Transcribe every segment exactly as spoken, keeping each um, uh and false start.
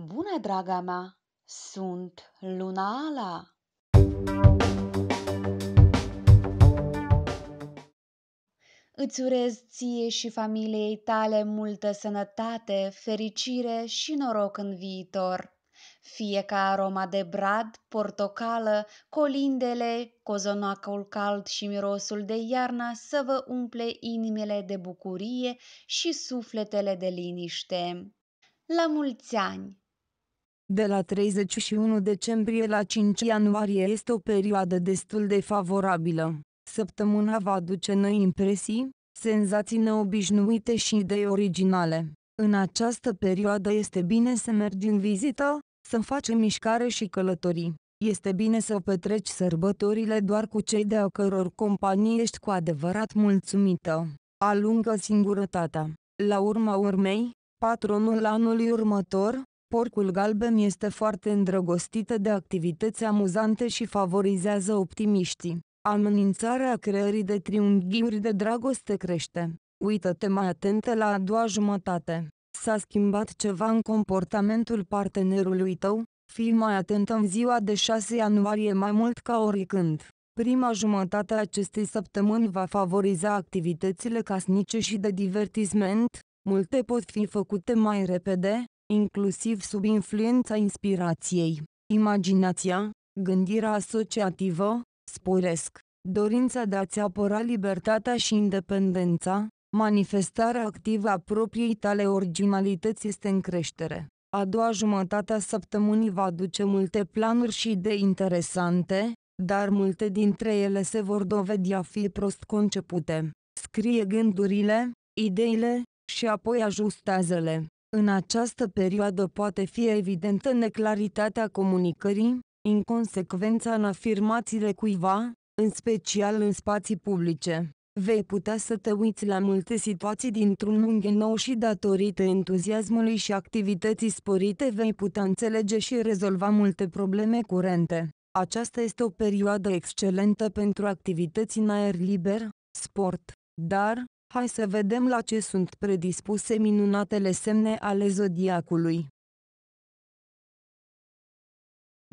Bună, draga mea! Sunt Luna Ala! Îți urez ție și familiei tale multă sănătate, fericire și noroc în viitor. Fie ca aroma de brad, portocală, colindele, cozonacul cald și mirosul de iarnă să vă umple inimile de bucurie și sufletele de liniște. La mulți ani! De la treizeci și unu decembrie la cinci ianuarie este o perioadă destul de favorabilă. Săptămâna va aduce noi impresii, senzații neobișnuite și idei originale. În această perioadă este bine să mergi în vizită, să faci mișcare și călătorii. Este bine să petreci sărbătorile doar cu cei de-a căror companie ești cu adevărat mulțumită. Alungă singurătatea. La urma urmei, patronul anului următor, Porcul Galben, este foarte îndrăgostită de activități amuzante și favorizează optimiștii. Amenințarea creării de triunghiuri de dragoste crește. Uită-te mai atentă la a doua jumătate. S-a schimbat ceva în comportamentul partenerului tău? Fii mai atentă în ziua de șase ianuarie mai mult ca oricând. Prima jumătate a acestei săptămâni va favoriza activitățile casnice și de divertisment. Multe pot fi făcute mai repede, inclusiv sub influența inspirației. Imaginația, gândirea asociativă, sporesc. Dorința de a-ți apăra libertatea și independența, manifestarea activă a propriei tale originalități este în creștere. A doua jumătate a săptămânii va aduce multe planuri și idei interesante, dar multe dintre ele se vor dovedi a fi prost concepute. Scrie gândurile, ideile și apoi ajustează-le. În această perioadă poate fi evidentă neclaritatea comunicării, inconsecvența în afirmațiile cuiva, în special în spații publice. Vei putea să te uiți la multe situații dintr-un unghi nou și datorită entuziasmului și activității sporite vei putea înțelege și rezolva multe probleme curente. Aceasta este o perioadă excelentă pentru activități în aer liber, sport, dar hai să vedem la ce sunt predispuse minunatele semne ale zodiacului.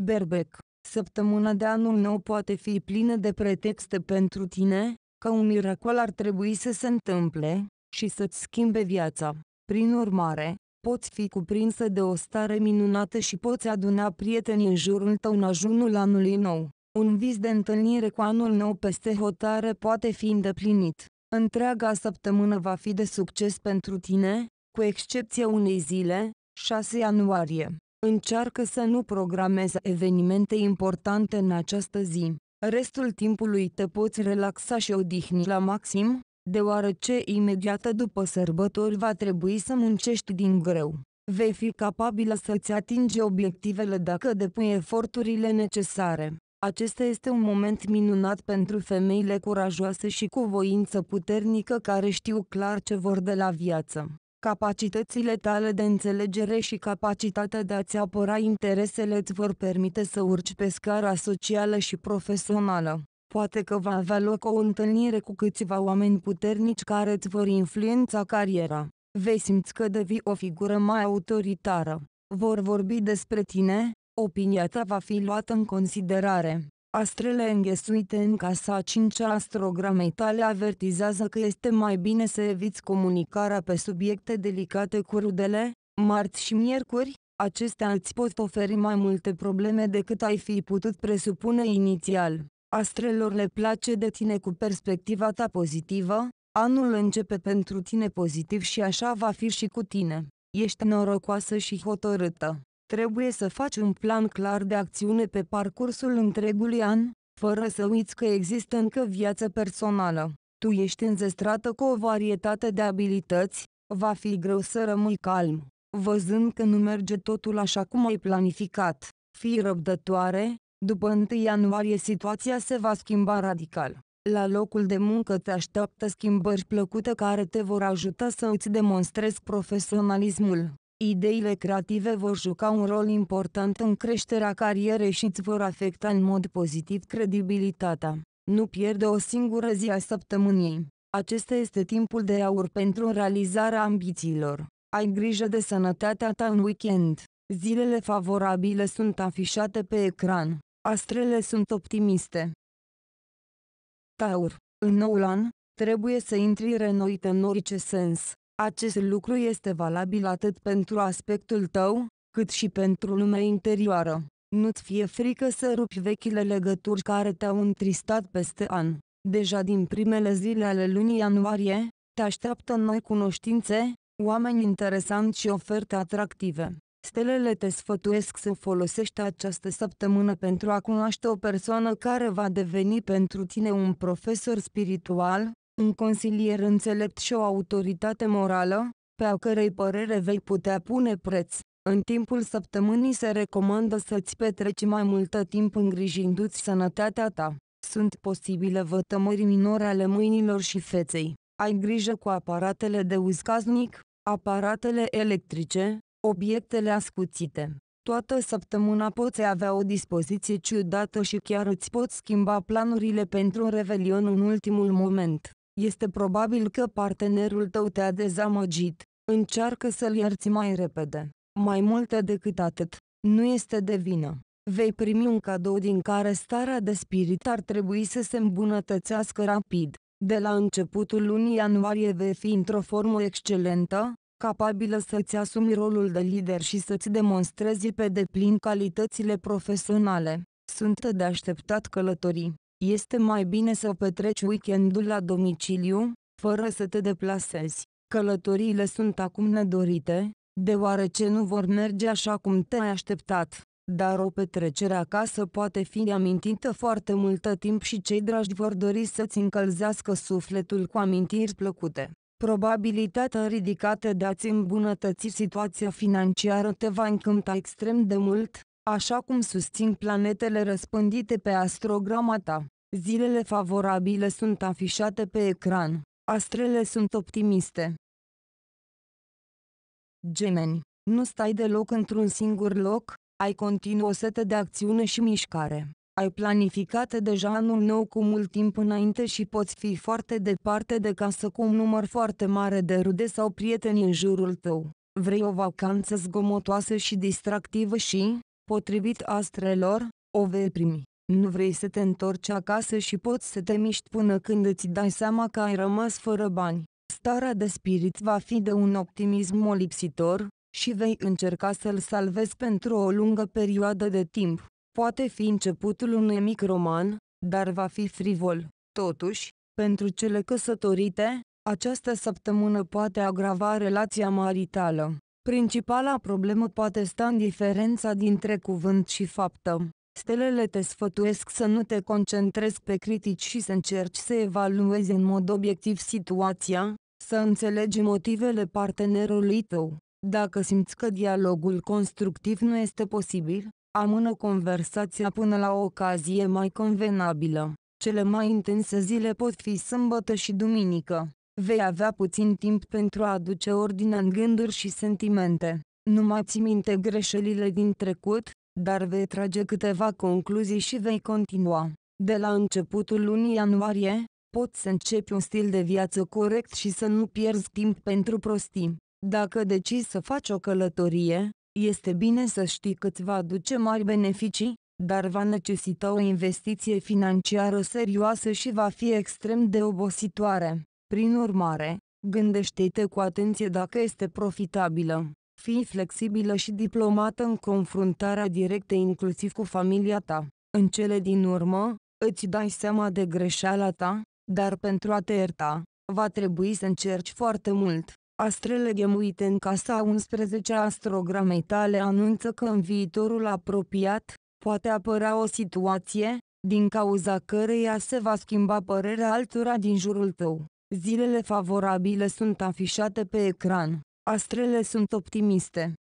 Berbec. Săptămâna de anul nou poate fi plină de pretexte pentru tine, că un miracol ar trebui să se întâmple și să-ți schimbe viața. Prin urmare, poți fi cuprinsă de o stare minunată și poți aduna prieteni în jurul tău în ajunul anului nou. Un vis de întâlnire cu anul nou peste hotare poate fi îndeplinit. Întreaga săptămână va fi de succes pentru tine, cu excepția unei zile, șase ianuarie. Încearcă să nu programezi evenimente importante în această zi. Restul timpului te poți relaxa și odihni la maxim, deoarece imediat după sărbători va trebui să muncești din greu. Vei fi capabilă să-ți atingi obiectivele dacă depui eforturile necesare. Acesta este un moment minunat pentru femeile curajoase și cu voință puternică care știu clar ce vor de la viață. Capacitățile tale de înțelegere și capacitatea de a-ți apăra interesele îți vor permite să urci pe scara socială și profesională. Poate că va avea loc o întâlnire cu câțiva oameni puternici care îți vor influența cariera. Vei simți că devii o figură mai autoritară. Vor vorbi despre tine, opinia ta va fi luată în considerare. Astrele înghesuite în casa a cincea astrogramei tale avertizează că este mai bine să eviți comunicarea pe subiecte delicate cu rudele. Marți și miercuri, acestea îți pot oferi mai multe probleme decât ai fi putut presupune inițial. Astrelor le place de tine cu perspectiva ta pozitivă, anul începe pentru tine pozitiv și așa va fi și cu tine. Ești norocoasă și hotărâtă. Trebuie să faci un plan clar de acțiune pe parcursul întregului an, fără să uiți că există încă viață personală. Tu ești înzestrată cu o varietate de abilități, va fi greu să rămâi calm, văzând că nu merge totul așa cum ai planificat. Fii răbdătoare, după întâi ianuarie situația se va schimba radical. La locul de muncă te așteaptă schimbări plăcute care te vor ajuta să îți demonstrezi profesionalismul. Ideile creative vor juca un rol important în creșterea carierei și îți vor afecta în mod pozitiv credibilitatea. Nu pierde o singură zi a săptămânii. Acesta este timpul de aur pentru realizarea ambițiilor. Ai grijă de sănătatea ta în weekend. Zilele favorabile sunt afișate pe ecran. Astrele sunt optimiste. Taur, în noul an, trebuie să intri renoit în orice sens. Acest lucru este valabil atât pentru aspectul tău, cât și pentru lumea interioară. Nu-ți fie frică să rupi vechile legături care te-au întristat peste an. Deja din primele zile ale lunii ianuarie, te așteaptă noi cunoștințe, oameni interesanți și oferte atractive. Stelele te sfătuiesc să folosești această săptămână pentru a cunoaște o persoană care va deveni pentru tine un profesor spiritual, un consilier înțelept și o autoritate morală, pe a cărei părere vei putea pune preț. În timpul săptămânii se recomandă să-ți petreci mai multă timp îngrijindu-ți sănătatea ta. Sunt posibile vătămări minore ale mâinilor și feței. Ai grijă cu aparatele de uz casnic, aparatele electrice, obiectele ascuțite. Toată săptămâna poți avea o dispoziție ciudată și chiar îți poți schimba planurile pentru un revelion în ultimul moment. Este probabil că partenerul tău te-a dezamăgit. Încearcă să-l ierți mai repede. Mai mult decât atât, nu este de vină. Vei primi un cadou din care starea de spirit ar trebui să se îmbunătățească rapid. De la începutul lunii ianuarie vei fi într-o formă excelentă, capabilă să-ți asumi rolul de lider și să-ți demonstrezi pe deplin calitățile profesionale. Sunt de așteptat călătorii. Este mai bine să petreci weekendul la domiciliu, fără să te deplasezi. Călătoriile sunt acum nedorite, deoarece nu vor merge așa cum te-ai așteptat. Dar o petrecere acasă poate fi amintită foarte multă timp și cei dragi vor dori să-ți încălzească sufletul cu amintiri plăcute. Probabilitatea ridicată de a-ți îmbunătăți situația financiară te va încânta extrem de mult, așa cum susțin planetele răspândite pe astrograma ta. Zilele favorabile sunt afișate pe ecran. Astrele sunt optimiste. Gemeni, nu stai deloc într-un singur loc, ai continuă o setă de acțiune și mișcare. Ai planificat deja anul nou cu mult timp înainte și poți fi foarte departe de casă cu un număr foarte mare de rude sau prieteni în jurul tău. Vrei o vacanță zgomotoasă și distractivă și, potrivit astrelor, o vei primi. Nu vrei să te întorci acasă și poți să te miști până când îți dai seama că ai rămas fără bani. Starea de spirit va fi de un optimism molipsitor și vei încerca să-l salvezi pentru o lungă perioadă de timp. Poate fi începutul unui mic roman, dar va fi frivol. Totuși, pentru cele căsătorite, această săptămână poate agrava relația maritală. Principala problemă poate sta în diferența dintre cuvânt și faptă. Stelele te sfătuiesc să nu te concentrezi pe critici și să încerci să evaluezi în mod obiectiv situația, să înțelegi motivele partenerului tău. Dacă simți că dialogul constructiv nu este posibil, amână conversația până la o ocazie mai convenabilă. Cele mai intense zile pot fi sâmbătă și duminică. Vei avea puțin timp pentru a aduce ordine în gânduri și sentimente. Nu mai ții minte greșelile din trecut, dar vei trage câteva concluzii și vei continua. De la începutul lunii ianuarie, poți să începi un stil de viață corect și să nu pierzi timp pentru prostii. Dacă decizi să faci o călătorie, este bine să știi că îți va aduce mari beneficii, dar va necesita o investiție financiară serioasă și va fi extrem de obositoare. Prin urmare, gândește-te cu atenție dacă este profitabilă. Fii flexibilă și diplomată în confruntarea directă inclusiv cu familia ta. În cele din urmă, îți dai seama de greșeala ta, dar pentru a te ierta, va trebui să încerci foarte mult. Astrele ghemuite în casa a unsprezecea astrogramei tale anunță că în viitorul apropiat, poate apărea o situație, din cauza căreia se va schimba părerea altora din jurul tău. Zilele favorabile sunt afișate pe ecran. Astrele sunt optimiste.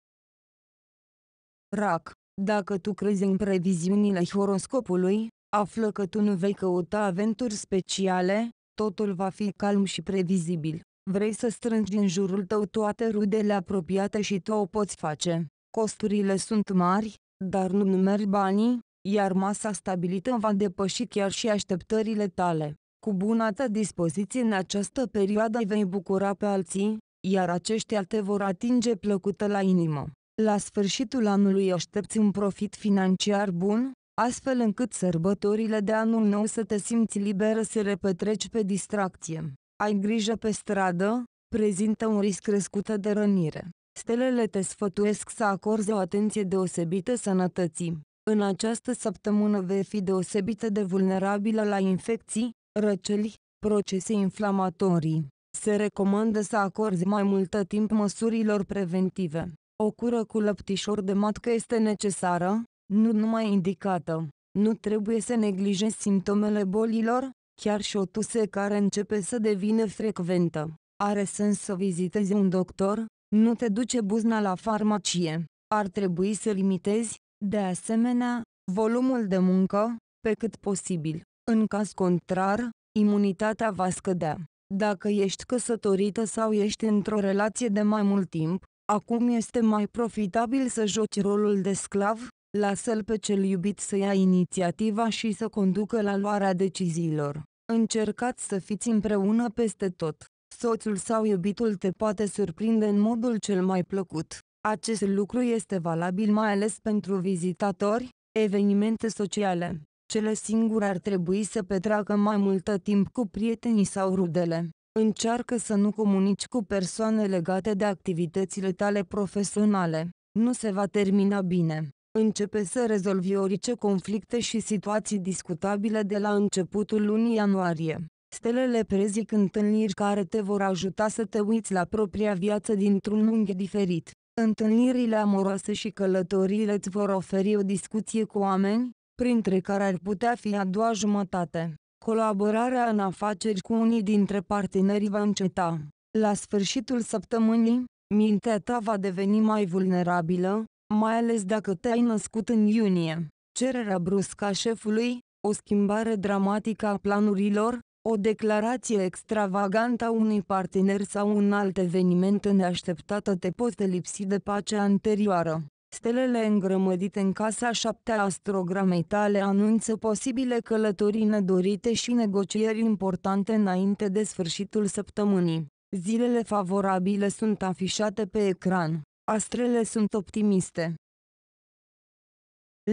Rac, dacă tu crezi în previziunile horoscopului, află că tu nu vei căuta aventuri speciale, totul va fi calm și previzibil. Vrei să strângi în jurul tău toate rudele apropiate și tu o poți face. Costurile sunt mari, dar nu numeri banii, iar masa stabilită va depăși chiar și așteptările tale. Cu buna ta dispoziție în această perioadă vei bucura pe alții, iar aceștia te vor atinge plăcută la inimă. La sfârșitul anului aștepți un profit financiar bun, astfel încât sărbătorile de anul nou să te simți liberă să le petreci pe distracție. Ai grijă pe stradă, prezintă un risc crescut de rănire. Stelele te sfătuiesc să acorzi o atenție deosebită sănătății. În această săptămână vei fi deosebită de vulnerabilă la infecții, răceli, procese inflamatorii. Se recomandă să acorzi mai multă timp măsurilor preventive. O cură cu lăptișor de matcă este necesară, nu numai indicată. Nu trebuie să neglijezi simptomele bolilor, chiar și o tuse care începe să devină frecventă. Are sens să vizitezi un doctor, nu te duce buzna la farmacie. Ar trebui să limitezi, de asemenea, volumul de muncă, pe cât posibil. În caz contrar, imunitatea va scădea. Dacă ești căsătorită sau ești într-o relație de mai mult timp, acum este mai profitabil să joci rolul de sclav, lasă-l pe cel iubit să ia inițiativa și să conducă la luarea deciziilor. Încercați să fiți împreună peste tot. Soțul sau iubitul te poate surprinde în modul cel mai plăcut. Acest lucru este valabil mai ales pentru vizitatori, evenimente sociale. Cele singure ar trebui să petreacă mai multă timp cu prietenii sau rudele. Încearcă să nu comunici cu persoane legate de activitățile tale profesionale. Nu se va termina bine. Începe să rezolvi orice conflicte și situații discutabile de la începutul lunii ianuarie. Stelele prezic întâlniri care te vor ajuta să te uiți la propria viață dintr-un unghi diferit. Întâlnirile amoroase și călătoriile îți vor oferi o discuție cu oameni, printre care ar putea fi a doua jumătate. Colaborarea în afaceri cu unii dintre partenerii va înceta. La sfârșitul săptămânii, mintea ta va deveni mai vulnerabilă, mai ales dacă te-ai născut în iunie. Cererea bruscă a șefului, o schimbare dramatică a planurilor, o declarație extravagantă a unui partener sau un alt eveniment neașteptată te poate lipsi de pacea anterioară. Stelele îngrămădite în casa șaptea astrogramei tale anunță posibile călătorii nedorite și negocieri importante înainte de sfârșitul săptămânii. Zilele favorabile sunt afișate pe ecran. Astrele sunt optimiste.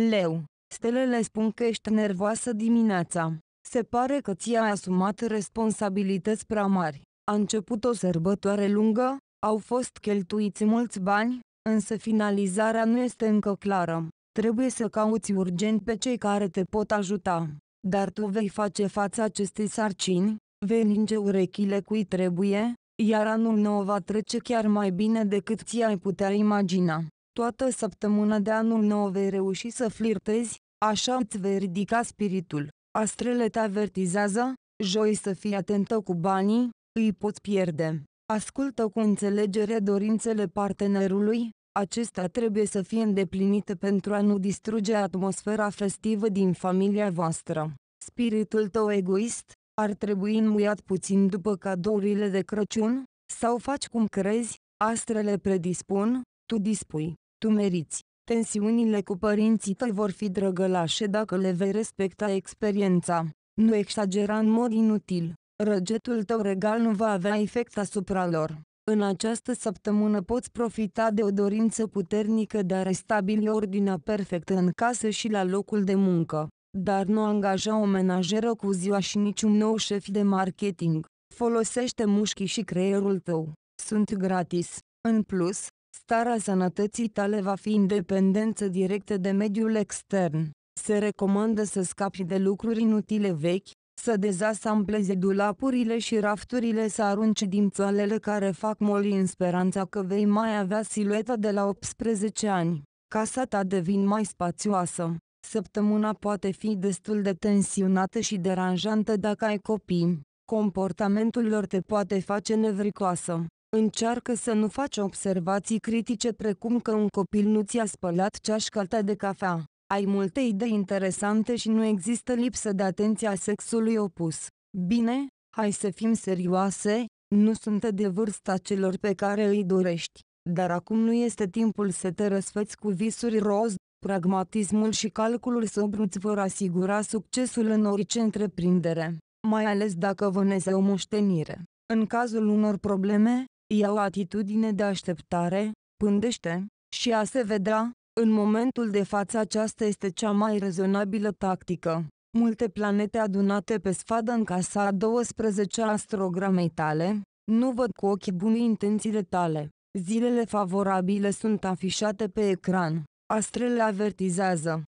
Leu. Stelele spun că ești nervoasă dimineața. Se pare că ți-ai asumat responsabilități prea mari. A început o sărbătoare lungă, au fost cheltuiți mulți bani, însă finalizarea nu este încă clară. Trebuie să cauți urgent pe cei care te pot ajuta. Dar tu vei face față acestei sarcini, vei linge urechile cui trebuie, iar anul nou va trece chiar mai bine decât ți-ai putea imagina. Toată săptămâna de anul nou vei reuși să flirtezi, așa îți vei ridica spiritul. Astrele te avertizează, joi să fii atentă cu banii, îi poți pierde. Ascultă cu înțelegere dorințele partenerului, acestea trebuie să fie îndeplinite pentru a nu distruge atmosfera festivă din familia voastră. Spiritul tău egoist ar trebui înmuiat puțin după cadourile de Crăciun, sau faci cum crezi, astrele predispun, tu dispui, tu meriți. Tensiunile cu părinții tăi vor fi drăgălașe dacă le vei respecta experiența. Nu exagera în mod inutil. Răgetul tău regal nu va avea efect asupra lor. În această săptămână poți profita de o dorință puternică de a restabili ordinea perfectă în casă și la locul de muncă. Dar nu angaja o menajeră cu ziua și niciun nou șef de marketing. Folosește mușchii și creierul tău. Sunt gratis. În plus, starea sănătății tale va fi independență directă de mediul extern. Se recomandă să scapi de lucruri inutile vechi, să dezasamblezi dulapurile și rafturile, să arunci dimțoalele care fac moli în speranța că vei mai avea silueta de la optsprezece ani. Casa ta devine mai spațioasă. Săptămâna poate fi destul de tensionată și deranjantă dacă ai copii. Comportamentul lor te poate face nevricoasă. Încearcă să nu faci observații critice precum că un copil nu ți-a spălat ceașca ta de cafea. Ai multe idei interesante și nu există lipsă de atenție a sexului opus. Bine, hai să fim serioase, nu sunt de vârsta celor pe care îi dorești. Dar acum nu este timpul să te răsfeți cu visuri roz. Pragmatismul și calculul sobru îți vor asigura succesul în orice întreprindere, mai ales dacă vânezi o moștenire. În cazul unor probleme, ia o atitudine de așteptare, pândește, și a se vedea. În momentul de față aceasta este cea mai rezonabilă tactică. Multe planete adunate pe sfadă în casa a douăsprezecea astrogramei tale, nu văd cu ochi buni intențiile tale. Zilele favorabile sunt afișate pe ecran. Astrele avertizează.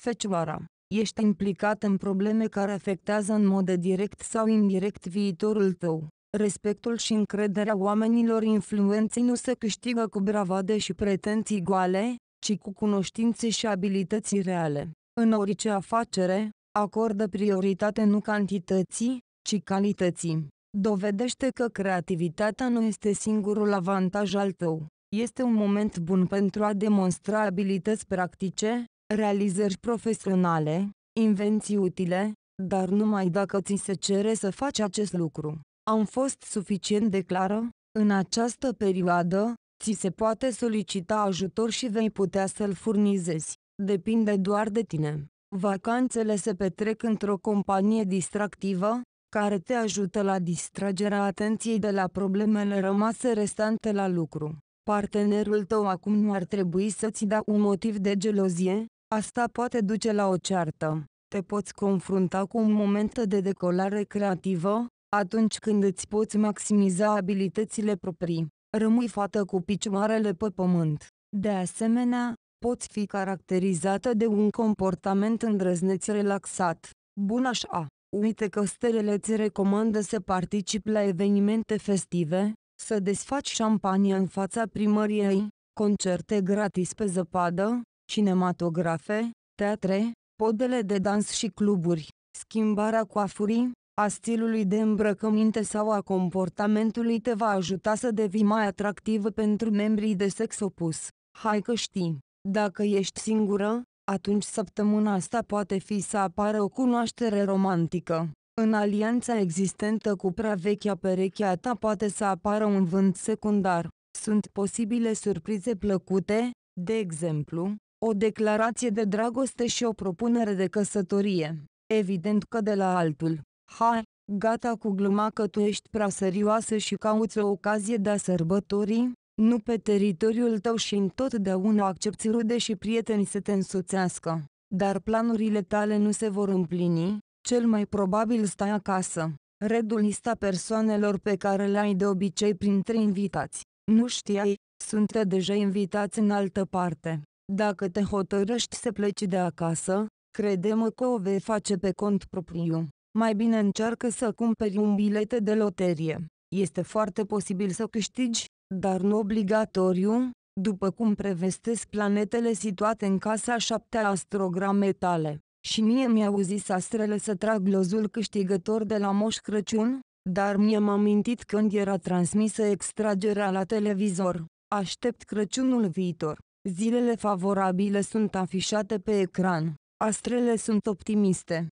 Fecioara. Ești implicat în probleme care afectează în mod direct sau indirect viitorul tău. Respectul și încrederea oamenilor influenței nu se câștigă cu bravade și pretenții goale, ci cu cunoștințe și abilități reale. În orice afacere, acordă prioritate nu cantității, ci calității. Dovedește că creativitatea nu este singurul avantaj al tău. Este un moment bun pentru a demonstra abilități practice, realizări profesionale, invenții utile, dar numai dacă ți se cere să faci acest lucru. Am fost suficient de clară? În această perioadă, ți se poate solicita ajutor și vei putea să-l furnizezi. Depinde doar de tine. Vacanțele se petrec într-o companie distractivă, care te ajută la distragerea atenției de la problemele rămase restante la lucru. Partenerul tău acum nu ar trebui să-ți dea un motiv de gelozie, asta poate duce la o ceartă. Te poți confrunta cu un moment de decolare creativă, atunci când îți poți maximiza abilitățile proprii. Rămâi fată cu picioarele pe pământ. De asemenea, poți fi caracterizată de un comportament îndrăzneț relaxat. Bun așa! Uite că stelele îți recomandă să participi la evenimente festive, să desfaci șampanie în fața primăriei, concerte gratis pe zăpadă, cinematografe, teatre, podele de dans și cluburi. Schimbarea coafurii, a stilului de îmbrăcăminte sau a comportamentului te va ajuta să devii mai atractivă pentru membrii de sex opus. Hai că știi, dacă ești singură, atunci săptămâna asta poate fi să apară o cunoaștere romantică. În alianța existentă cu prea vechea pereche a ta poate să apară un vânt secundar. Sunt posibile surprize plăcute, de exemplu, o declarație de dragoste și o propunere de căsătorie. Evident că de la altul. Hai, gata cu gluma că tu ești prea serioasă și cauți o ocazie de a sărbători, nu pe teritoriul tău și întotdeauna accepți rude și prieteni să te însuțească. Dar planurile tale nu se vor împlini, cel mai probabil stai acasă. Redu lista persoanelor pe care le ai de obicei printre invitați. Nu știai, sunt deja invitați în altă parte. Dacă te hotărăști să pleci de acasă, crede-mă că o vei face pe cont propriu. Mai bine încearcă să cumperi un bilet de loterie. Este foarte posibil să câștigi, dar nu obligatoriu, după cum prevestesc planetele situate în casa a șaptea astrogramei tale. Și mie mi-au zis astrele să trag lozul câștigător de la Moș Crăciun, dar mi-am amintit când era transmisă extragerea la televizor. Aștept Crăciunul viitor. Zilele favorabile sunt afișate pe ecran. Astrele sunt optimiste.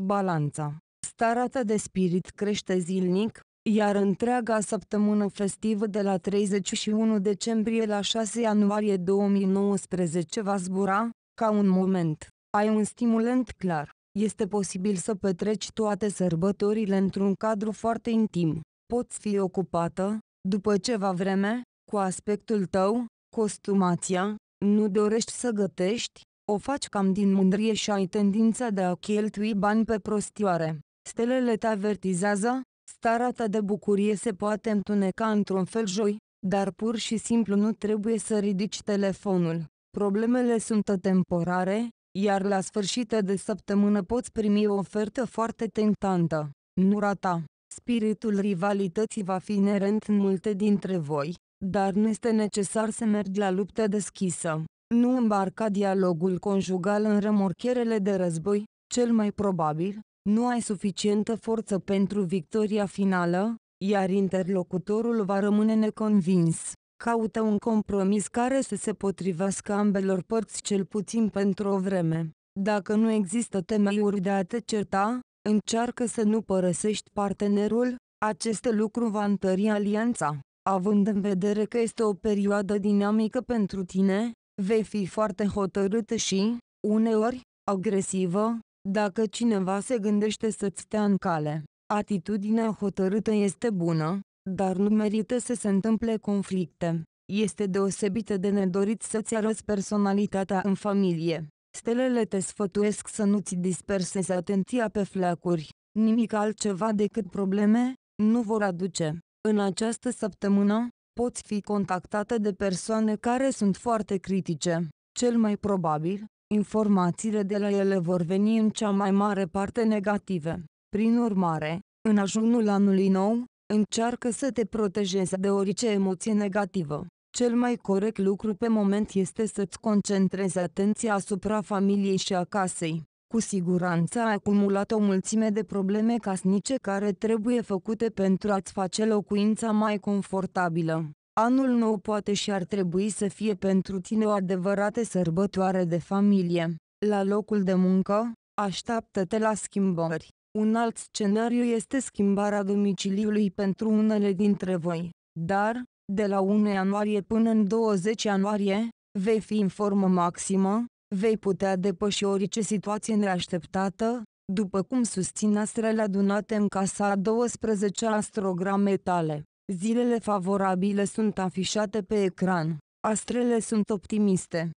Balanța. Starea ta de spirit crește zilnic, iar întreaga săptămână festivă de la treizeci și unu decembrie la șase ianuarie două mii nouăsprezece va zbura, ca un moment. Ai un stimulant clar. Este posibil să petreci toate sărbătorile într-un cadru foarte intim. Poți fi ocupată, după ceva vreme, cu aspectul tău, costumația, nu dorești să gătești, o faci cam din mândrie și ai tendința de a cheltui bani pe prostioare. Stelele te avertizează, starea ta de bucurie se poate întuneca într-un fel joi, dar pur și simplu nu trebuie să ridici telefonul. Problemele sunt temporare, iar la sfârșitul de săptămână poți primi o ofertă foarte tentantă. Nu rata. Spiritul rivalității va fi inerent în multe dintre voi, dar nu este necesar să mergi la luptă deschisă. Nu îmbarca dialogul conjugal în remorcherele de război, cel mai probabil, nu ai suficientă forță pentru victoria finală, iar interlocutorul va rămâne neconvins. Caută un compromis care să se potrivească ambelor părți cel puțin pentru o vreme. Dacă nu există temeiuri de a te certa, încearcă să nu părăsești partenerul, acest lucru va întări alianța. Având în vedere că este o perioadă dinamică pentru tine, vei fi foarte hotărâtă și, uneori, agresivă, dacă cineva se gândește să-ți stea în cale. Atitudinea hotărâtă este bună, dar nu merită să se întâmple conflicte. Este deosebită de nedorit să-ți arăți personalitatea în familie. Stelele te sfătuiesc să nu-ți dispersezi atenția pe fleacuri. Nimic altceva decât probleme nu vor aduce. În această săptămână, poți fi contactată de persoane care sunt foarte critice. Cel mai probabil, informațiile de la ele vor veni în cea mai mare parte negative. Prin urmare, în ajunul anului nou, încearcă să te protejezi de orice emoție negativă. Cel mai corect lucru pe moment este să-ți concentrezi atenția asupra familiei și a casei. Cu siguranță ai acumulat o mulțime de probleme casnice care trebuie făcute pentru a-ți face locuința mai confortabilă. Anul nou poate și ar trebui să fie pentru tine o adevărată sărbătoare de familie. La locul de muncă, așteaptă-te la schimbări. Un alt scenariu este schimbarea domiciliului pentru unele dintre voi. Dar, de la unu ianuarie până în douăzeci ianuarie, vei fi în formă maximă, vei putea depăși orice situație neașteptată, după cum susțin astrele adunate în casa a douăsprezecea astrograme tale. Zilele favorabile sunt afișate pe ecran. Astrele sunt optimiste.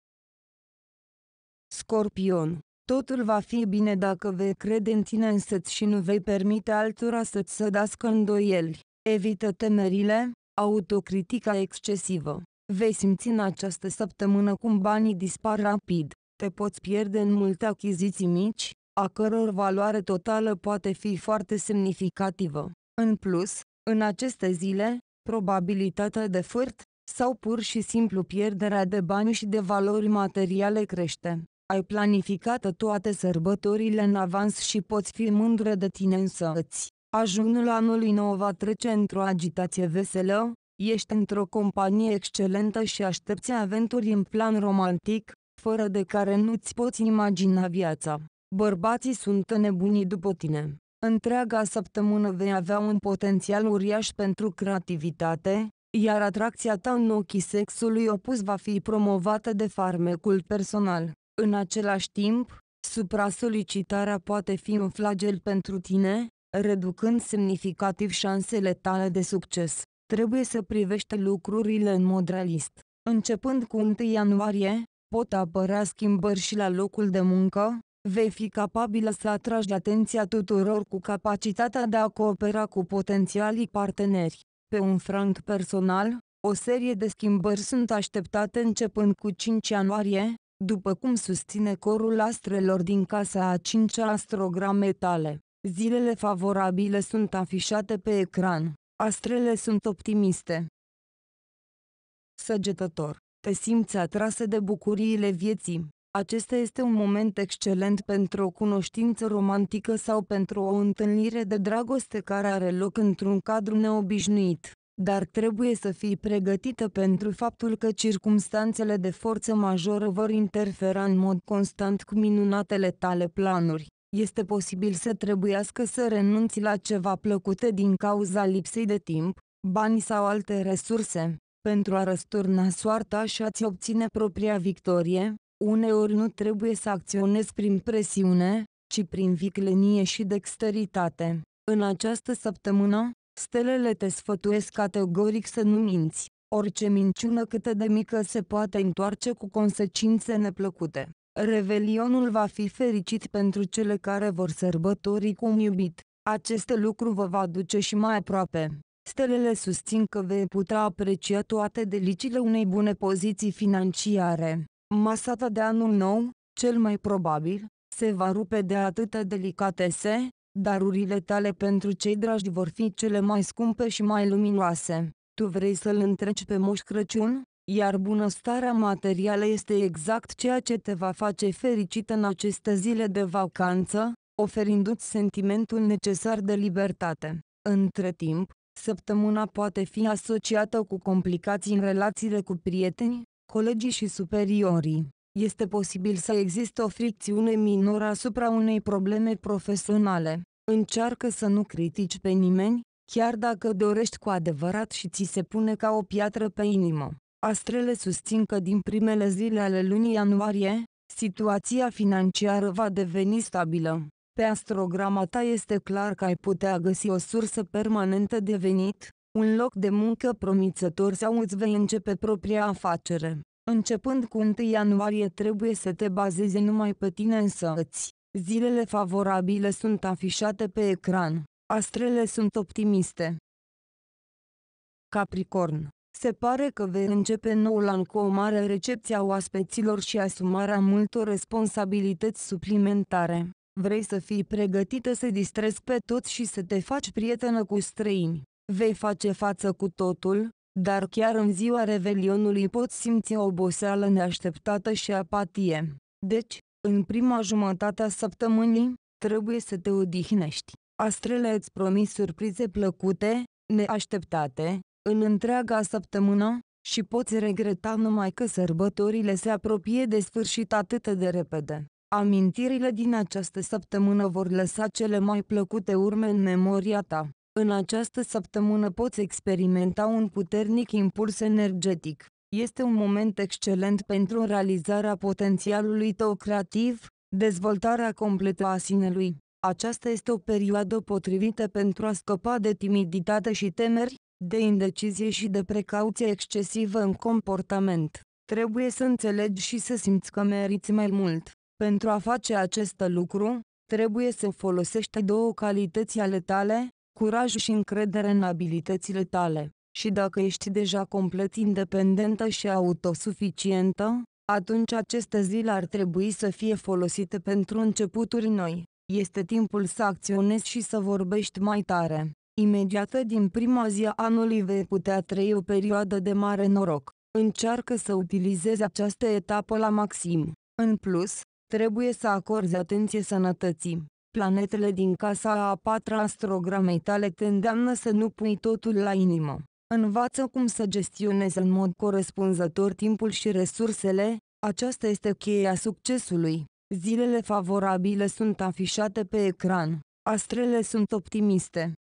Scorpion. Totul va fi bine dacă vei crede în tine însăți și nu vei permite altora să-ți sădească îndoieli. Evită temerile, autocritica excesivă. Vei simți în această săptămână cum banii dispar rapid. Te poți pierde în multe achiziții mici, a căror valoare totală poate fi foarte semnificativă. În plus, în aceste zile, probabilitatea de furt, sau pur și simplu pierderea de bani și de valori materiale crește. Ai planificat toate sărbătorile în avans și poți fi mândră de tine însăți. Ajunul anului nou va trece într-o agitație veselă, ești într-o companie excelentă și aștepți aventuri în plan romantic, fără de care nu-ți poți imagina viața. Bărbații sunt nebuni după tine. Întreaga săptămână vei avea un potențial uriaș pentru creativitate, iar atracția ta în ochii sexului opus va fi promovată de farmecul personal. În același timp, supra-solicitarea poate fi un flagel pentru tine, reducând semnificativ șansele tale de succes. Trebuie să privești lucrurile în mod realist. Începând cu unu ianuarie, pot apărea schimbări și la locul de muncă, vei fi capabilă să atragi atenția tuturor cu capacitatea de a coopera cu potențialii parteneri. Pe un front personal, o serie de schimbări sunt așteptate începând cu cinci ianuarie, după cum susține corul astrelor din casa a cincea astrograme tale. Zilele favorabile sunt afișate pe ecran. Astrele sunt optimiste. Săgetător. Te simți atrasă de bucuriile vieții. Acesta este un moment excelent pentru o cunoștință romantică sau pentru o întâlnire de dragoste care are loc într-un cadru neobișnuit. Dar trebuie să fii pregătită pentru faptul că circumstanțele de forță majoră vor interfera în mod constant cu minunatele tale planuri. Este posibil să trebuiască să renunți la ceva plăcute din cauza lipsei de timp, bani sau alte resurse. Pentru a răsturna soarta și a-ți obține propria victorie, uneori nu trebuie să acționezi prin presiune, ci prin viclenie și dexteritate. În această săptămână, stelele te sfătuiesc categoric să nu minți. Orice minciună cât de mică se poate întoarce cu consecințe neplăcute. Revelionul va fi fericit pentru cele care vor sărbători cu un iubit. Acest lucru vă va duce și mai aproape. Stelele susțin că vei putea aprecia toate delicile unei bune poziții financiare. Masa ta de anul nou, cel mai probabil, se va rupe de atâtea delicatese, darurile tale pentru cei dragi vor fi cele mai scumpe și mai luminoase. Tu vrei să-l întreci pe Moș Crăciun? Iar bunăstarea materială este exact ceea ce te va face fericită în aceste zile de vacanță, oferindu-ți sentimentul necesar de libertate. Între timp, săptămâna poate fi asociată cu complicații în relațiile cu prietenii, colegii și superiorii. Este posibil să existe o fricțiune minoră asupra unei probleme profesionale. Încearcă să nu critici pe nimeni, chiar dacă dorești cu adevărat și ți se pune ca o piatră pe inimă. Astrele susțin că din primele zile ale lunii ianuarie, situația financiară va deveni stabilă. Pe astrograma ta este clar că ai putea găsi o sursă permanentă de venit, un loc de muncă promițător sau îți vei începe propria afacere. Începând cu întâi ianuarie trebuie să te bazezi numai pe tine însăți. Zilele favorabile sunt afișate pe ecran. Astrele sunt optimiste. Capricorn. Se pare că vei începe noul an cu o mare recepție a oaspeților și asumarea multor responsabilități suplimentare. Vrei să fii pregătită să distrezi pe toți și să te faci prietenă cu străini. Vei face față cu totul, dar chiar în ziua revelionului poți simți o oboseală neașteptată și apatie. Deci, în prima jumătate a săptămânii, trebuie să te odihnești. Astrele îți promit surprize plăcute, neașteptate, în întreaga săptămână, și poți regreta numai că sărbătorile se apropie de sfârșit atât de repede. Amintirile din această săptămână vor lăsa cele mai plăcute urme în memoria ta. În această săptămână poți experimenta un puternic impuls energetic. Este un moment excelent pentru realizarea potențialului tău creativ, dezvoltarea completă a sinelui. Aceasta este o perioadă potrivită pentru a scăpa de timiditate și temeri, de indecizie și de precauție excesivă în comportament. Trebuie să înțelegi și să simți că meriți mai mult. Pentru a face acest lucru, trebuie să folosești două calități ale tale, curaj și încredere în abilitățile tale. Și dacă ești deja complet independentă și autosuficientă, atunci aceste zile ar trebui să fie folosite pentru începuturi noi. Este timpul să acționezi și să vorbești mai tare. Imediat din prima zi a anului vei putea trăi o perioadă de mare noroc. Încearcă să utilizezi această etapă la maxim. În plus, trebuie să acorzi atenție sănătății. Planetele din casa a patra astrogramei tale te îndeamnă să nu pui totul la inimă. Învață cum să gestionezi în mod corespunzător timpul și resursele, aceasta este cheia succesului. Zilele favorabile sunt afișate pe ecran. Astrele sunt optimiste.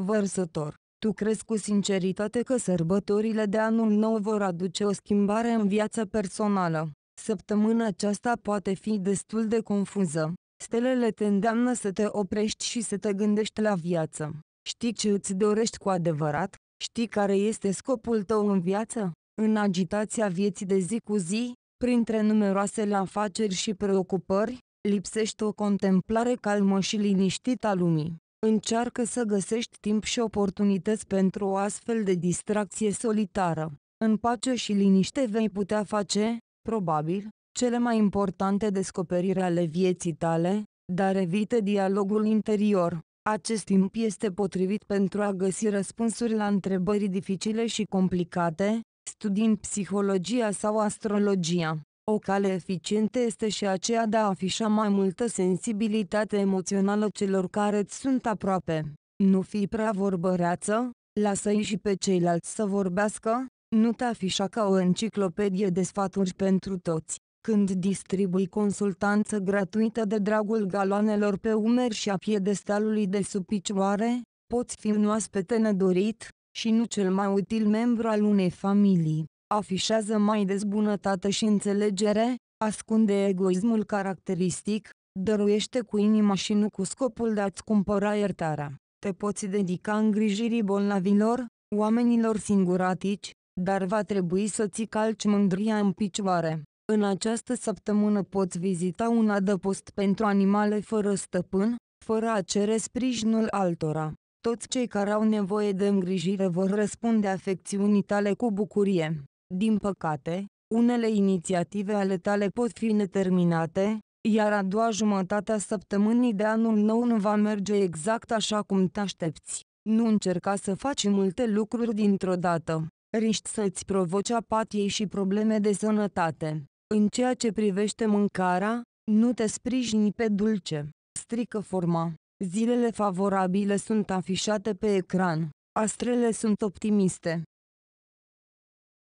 Vărsător. Tu crezi cu sinceritate că sărbătorile de anul nou vor aduce o schimbare în viața personală. Săptămâna aceasta poate fi destul de confuză. Stelele te îndeamnă să te oprești și să te gândești la viață. Știi ce îți dorești cu adevărat? Știi care este scopul tău în viață? În agitația vieții de zi cu zi, printre numeroasele afaceri și preocupări, lipsește o contemplare calmă și liniștită a lumii. Încearcă să găsești timp și oportunități pentru o astfel de distracție solitară. În pace și liniște vei putea face, probabil, cele mai importante descoperiri ale vieții tale, dar evită dialogul interior. Acest timp este potrivit pentru a găsi răspunsuri la întrebări dificile și complicate, studiind psihologia sau astrologia. O cale eficientă este și aceea de a afișa mai multă sensibilitate emoțională celor care îți sunt aproape. Nu fii prea vorbăreață, lasă-i și pe ceilalți să vorbească, nu te afișa ca o enciclopedie de sfaturi pentru toți. Când distribui consultanță gratuită de dragul galoanelor pe umeri și a piedestalului de sub picioare, poți fi un oaspete nedorit și nu cel mai util membru al unei familii. Afișează mai des bunătate și înțelegere, ascunde egoismul caracteristic, dăruiește cu inima și nu cu scopul de a-ți cumpăra iertarea. Te poți dedica îngrijirii bolnavilor, oamenilor singuratici, dar va trebui să ți calci mândria în picioare. În această săptămână poți vizita un adăpost pentru animale fără stăpân, fără a cere sprijinul altora. Toți cei care au nevoie de îngrijire vor răspunde afecțiunii tale cu bucurie. Din păcate, unele inițiative ale tale pot fi neterminate, iar a doua jumătate a săptămânii de anul nou nu va merge exact așa cum te aștepți. Nu încerca să faci multe lucruri dintr-o dată. Riști să-ți provoci apatie și probleme de sănătate. În ceea ce privește mâncarea, nu te sprijini pe dulce. Strică forma. Zilele favorabile sunt afișate pe ecran. Astrele sunt optimiste.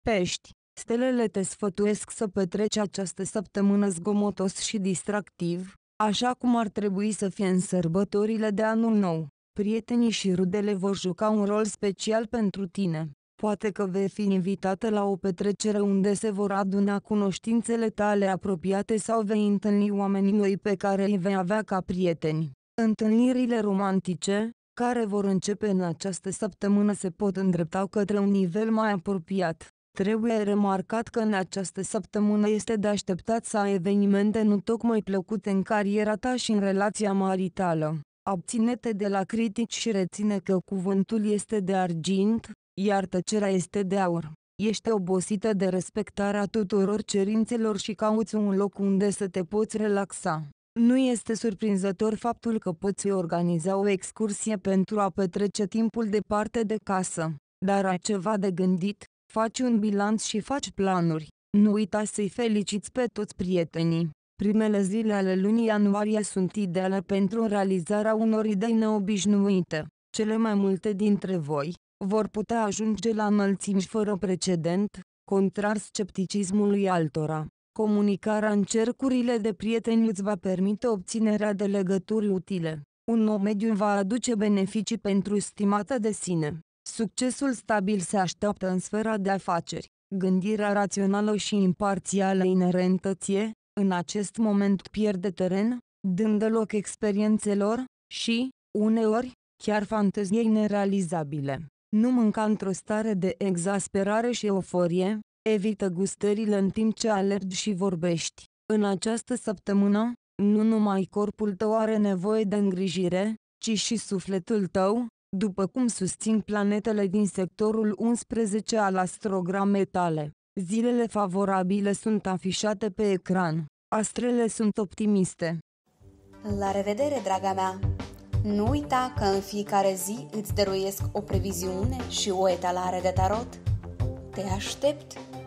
Pești. Stelele te sfătuiesc să petreci această săptămână zgomotos și distractiv, așa cum ar trebui să fie în sărbătorile de anul nou. Prietenii și rudele vor juca un rol special pentru tine. Poate că vei fi invitată la o petrecere unde se vor aduna cunoștințele tale apropiate sau vei întâlni oamenii noi pe care îi vei avea ca prieteni. Întâlnirile romantice, care vor începe în această săptămână se pot îndrepta către un nivel mai apropiat. Trebuie remarcat că în această săptămână este de așteptat să ai evenimente nu tocmai plăcute în cariera ta și în relația maritală. Abține-te de la critici și reține că cuvântul este de argint, iar tăcerea este de aur. Ești obosită de respectarea tuturor cerințelor și cauți un loc unde să te poți relaxa. Nu este surprinzător faptul că poți organiza o excursie pentru a petrece timpul departe de casă, dar ai ceva de gândit, faci un bilanț și faci planuri. Nu uita să-i feliciți pe toți prietenii. Primele zile ale lunii ianuarie sunt ideale pentru realizarea unor idei neobișnuite. Cele mai multe dintre voi vor putea ajunge la înălțimi fără precedent, contrar scepticismului altora. Comunicarea în cercurile de prieteni îți va permite obținerea de legături utile. Un nou mediu va aduce beneficii pentru stimata de sine. Succesul stabil se așteaptă în sfera de afaceri. Gândirea rațională și imparțială inerentă ție, în acest moment pierde teren, dând loc experiențelor și, uneori, chiar fanteziei nerealizabile. Nu mânca într-o stare de exasperare și euforie, evită gustările în timp ce alergi și vorbești. În această săptămână, nu numai corpul tău are nevoie de îngrijire, ci și sufletul tău, după cum susțin planetele din sectorul unsprezece al astrogramei tale. Zilele favorabile sunt afișate pe ecran. Astrele sunt optimiste. La revedere, draga mea! Nu uita că în fiecare zi îți dăruiesc o previziune și o etalare de tarot. Te aștept!